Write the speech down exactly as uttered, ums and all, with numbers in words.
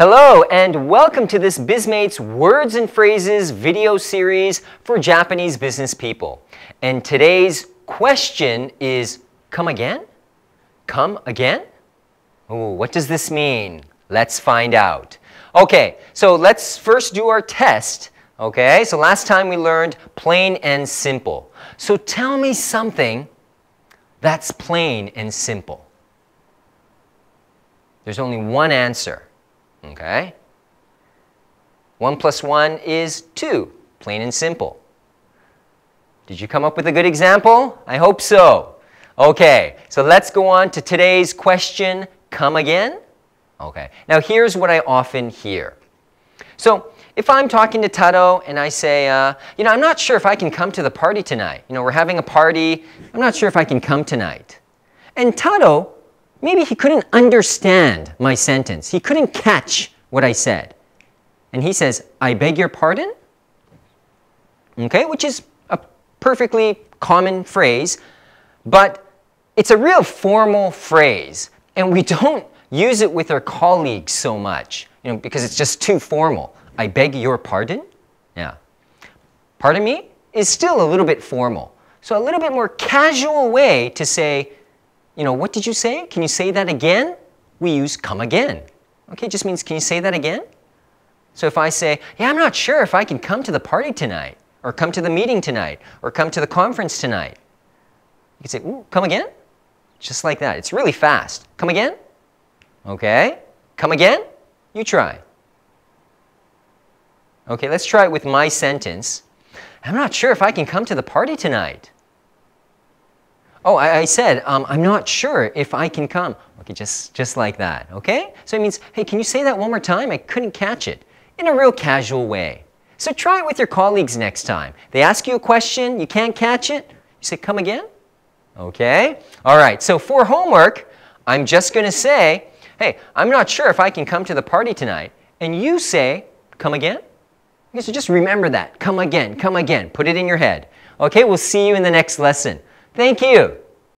Hello and welcome to this Bizmates Words and Phrases video series for Japanese business people. And today's question is, come again? Come again? Ooh, what does this mean? Let's find out. Okay, so let's first do our test. Okay, so last time we learned plain and simple. So tell me something that's plain and simple. There's only one answer. Okay? One plus one is two. Plain and simple. Did you come up with a good example? I hope so. Okay, so let's go on to today's question, come again? Okay, now here's what I often hear. So, if I'm talking to Taro and I say, uh, you know, I'm not sure if I can come to the party tonight. You know, we're having a party. I'm not sure if I can come tonight. And Taro, maybe he couldn't understand my sentence. He couldn't catch what I said. And he says, I beg your pardon? Okay, which is a perfectly common phrase, but it's a real formal phrase, and we don't use it with our colleagues so much, you know, because it's just too formal. I beg your pardon? Yeah. Pardon me is still a little bit formal. So a little bit more casual way to say, you know, what did you say? Can you say that again? We use come again. Okay, it just means can you say that again? So if I say, yeah, I'm not sure if I can come to the party tonight, or come to the meeting tonight, or come to the conference tonight. You can say, ooh, come again? Just like that. It's really fast. Come again? Okay. Come again? You try. Okay, let's try it with my sentence. I'm not sure if I can come to the party tonight. Oh, I, I said, um, I'm not sure if I can come. Okay, just, just like that, okay? So it means, hey, can you say that one more time? I couldn't catch it. In a real casual way. So try it with your colleagues next time. They ask you a question, you can't catch it, you say, come again? Okay, all right, so for homework, I'm just gonna say, hey, I'm not sure if I can come to the party tonight. And you say, come again? Okay, so just remember that. Come again, come again. Put it in your head. Okay, we'll see you in the next lesson. Thank you.